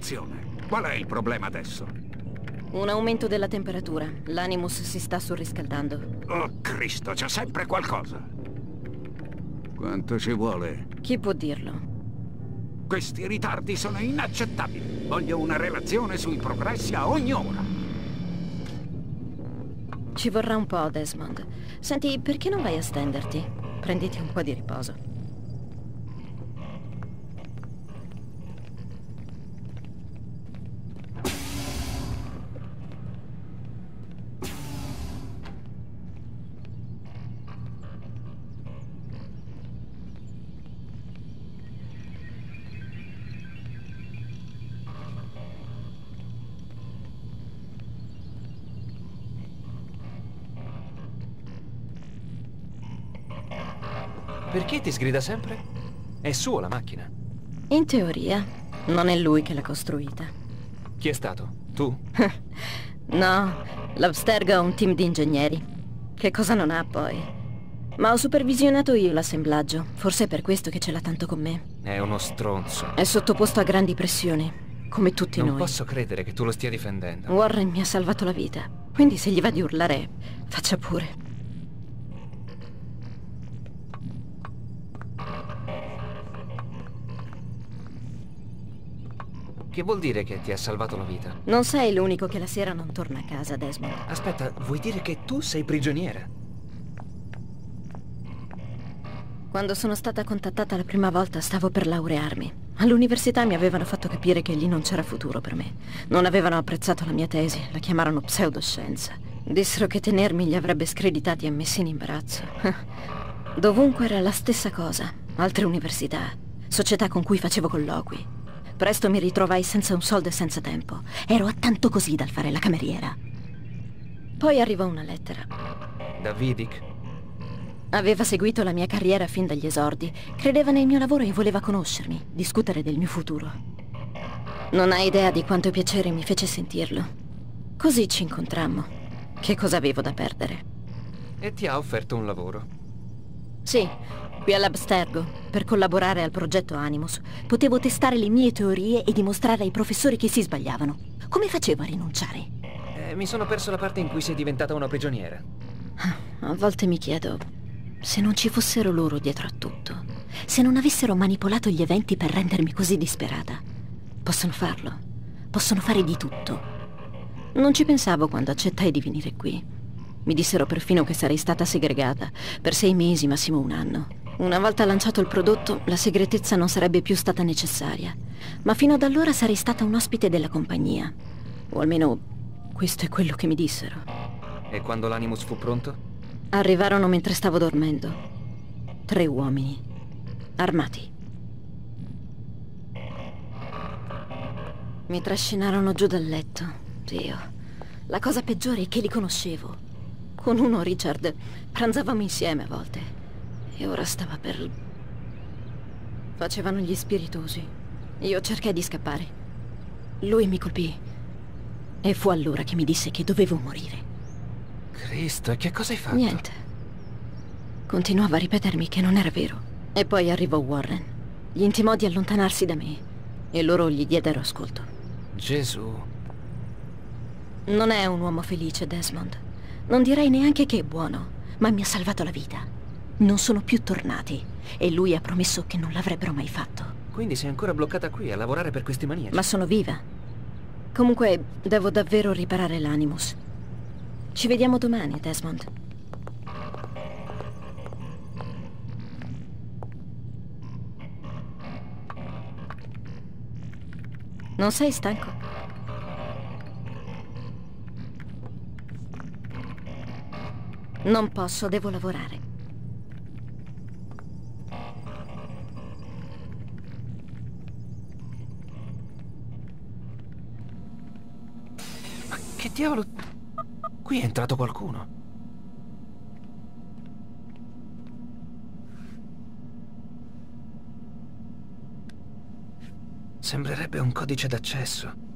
separazione. Qual è il problema adesso? Un aumento della temperatura. L'Animus si sta surriscaldando. Oh, Cristo, c'è sempre qualcosa. Quanto ci vuole? Chi può dirlo? Questi ritardi sono inaccettabili. Voglio una relazione sui progressi a ogni ora. Ci vorrà un po', Desmond. Senti, perché non vai a stenderti? Prenditi un po' di riposo. Perché ti sgrida sempre? È sua la macchina. In teoria, non è lui che l'ha costruita. Chi è stato? Tu? No, l'Abstergo ha un team di ingegneri. Che cosa non ha poi? Ma ho supervisionato io l'assemblaggio. Forse è per questo che ce l'ha tanto con me. È uno stronzo. È sottoposto a grandi pressioni, come tutti noi. Non posso credere che tu lo stia difendendo. Warren mi ha salvato la vita. Quindi se gli va di urlare, faccia pure. Che vuol dire che ti ha salvato la vita? Non sei l'unico che la sera non torna a casa, Desmond. Aspetta, vuoi dire che tu sei prigioniera? Quando sono stata contattata la prima volta stavo per laurearmi. All'università mi avevano fatto capire che lì non c'era futuro per me. Non avevano apprezzato la mia tesi, la chiamarono pseudoscienza. Dissero che tenermi li avrebbe screditati e messi in imbarazzo. Dovunque era la stessa cosa. Altre università, società con cui facevo colloqui. Presto mi ritrovai senza un soldo e senza tempo. Ero attanto così dal fare la cameriera. Poi arrivò una lettera. Da Vidic? Aveva seguito la mia carriera fin dagli esordi. Credeva nel mio lavoro e voleva conoscermi, discutere del mio futuro. Non hai idea di quanto piacere mi fece sentirlo. Così ci incontrammo. Che cosa avevo da perdere? E ti ha offerto un lavoro? Sì. Qui all'Abstergo, per collaborare al progetto Animus, potevo testare le mie teorie e dimostrare ai professori che si sbagliavano. Come facevo a rinunciare? Mi sono perso la parte in cui sei diventata una prigioniera. A volte mi chiedo se non ci fossero loro dietro a tutto, se non avessero manipolato gli eventi per rendermi così disperata. Possono farlo, possono fare di tutto. Non ci pensavo quando accettai di venire qui. Mi dissero perfino che sarei stata segregata per 6 mesi, massimo un anno. Una volta lanciato il prodotto, la segretezza non sarebbe più stata necessaria. Ma fino ad allora sarei stata un ospite della compagnia. O almeno, questo è quello che mi dissero. E quando l'Animus fu pronto? Arrivarono mentre stavo dormendo. 3 uomini. Armati. Mi trascinarono giù dal letto. Dio. La cosa peggiore è che li conoscevo. Con uno, Richard, pranzavamo insieme a volte. E ora stava per... Facevano gli spiritosi. Io cercai di scappare. Lui mi colpì. E fu allora che mi disse che dovevo morire. Cristo, e che cosa hai fatto? Niente. Continuava a ripetermi che non era vero. E poi arrivò Warren. Gli intimò di allontanarsi da me. E loro gli diedero ascolto. Gesù. Non è un uomo felice, Desmond. Non direi neanche che è buono. Ma mi ha salvato la vita. Non sono più tornati e lui ha promesso che non l'avrebbero mai fatto. Quindi sei ancora bloccata qui a lavorare per questi maniaci? Ma sono viva. Comunque devo davvero riparare l'Animus. Ci vediamo domani, Desmond. Non sei stanco? Non posso, devo lavorare. Che diavolo? Qui è entrato qualcuno. Sembrerebbe un codice d'accesso.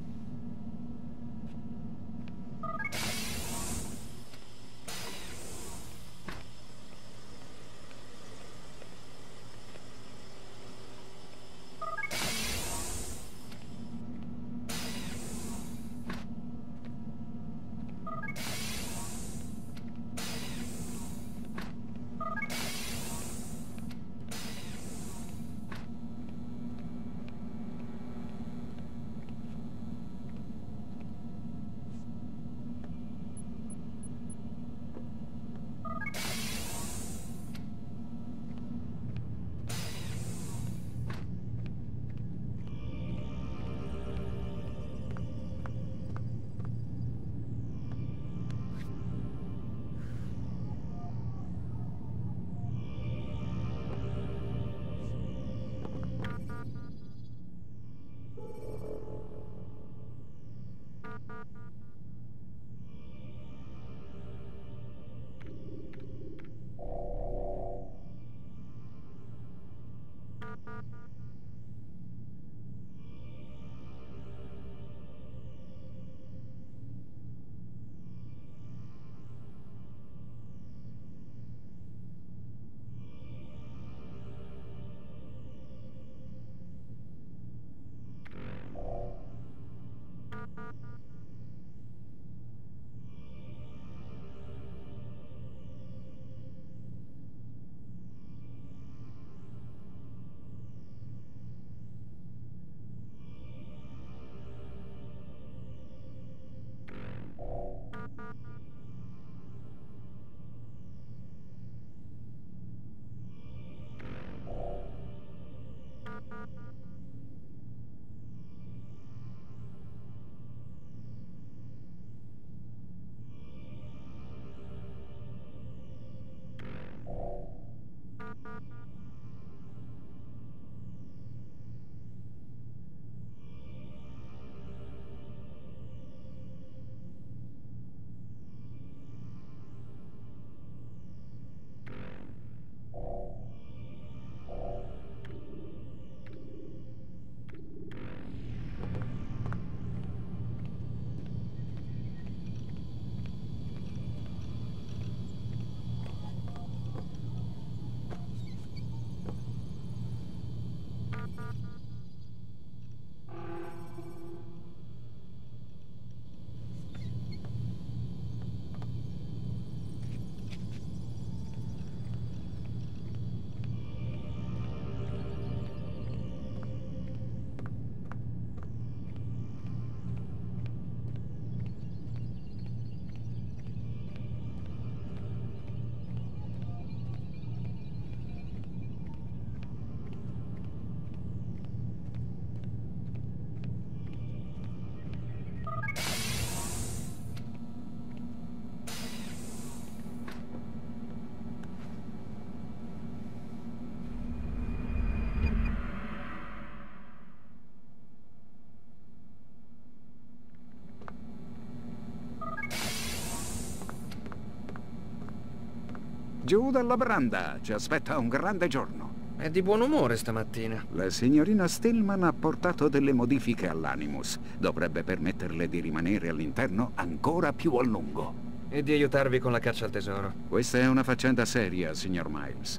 Giù dalla branda, ci aspetta un grande giorno. È di buon umore stamattina. La signorina Stillman ha portato delle modifiche all'Animus. Dovrebbe permetterle di rimanere all'interno ancora più a lungo. E di aiutarvi con la caccia al tesoro. Questa è una faccenda seria, signor Miles.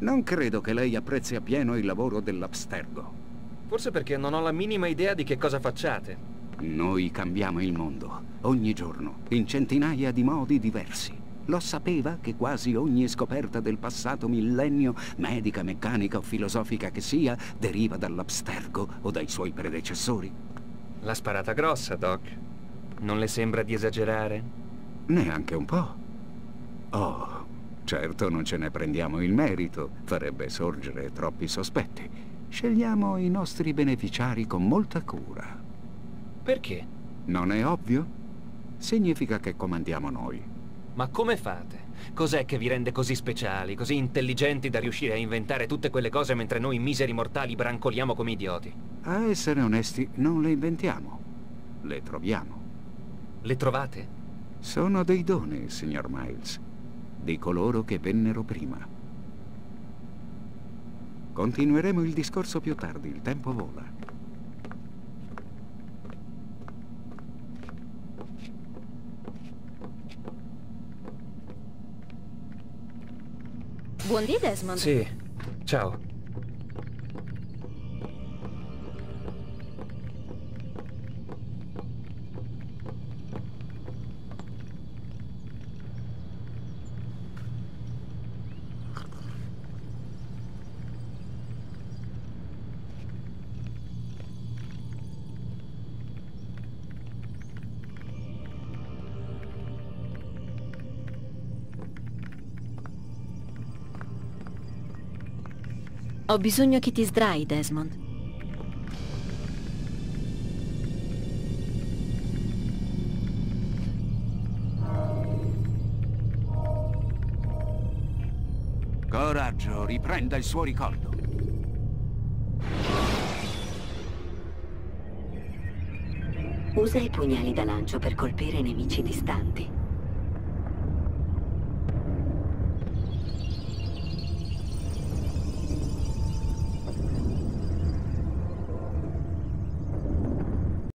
Non credo che lei apprezzi appieno il lavoro dell'Abstergo. Forse perché non ho la minima idea di che cosa facciate. Noi cambiamo il mondo, ogni giorno, in centinaia di modi diversi. Lo sapeva che quasi ogni scoperta del passato millennio, medica, meccanica o filosofica che sia, deriva dall'Abstergo o dai suoi predecessori? L'ha sparata grossa, Doc. Non le sembra di esagerare? Neanche un po'. Oh, certo non ce ne prendiamo il merito, farebbe sorgere troppi sospetti. Scegliamo i nostri beneficiari con molta cura. Perché? Non è ovvio? Significa che comandiamo noi. Ma come fate? Cos'è che vi rende così speciali, così intelligenti da riuscire a inventare tutte quelle cose mentre noi miseri mortali brancoliamo come idioti? A essere onesti, non le inventiamo. Le troviamo. Le trovate? Sono dei doni, signor Miles, di coloro che vennero prima. Continueremo il discorso più tardi, il tempo vola. Buondì, Desmond. Sì, ciao. Ho bisogno che ti sdrai, Desmond. Coraggio, riprenda il suo ricordo. Usa i pugnali da lancio per colpire nemici distanti.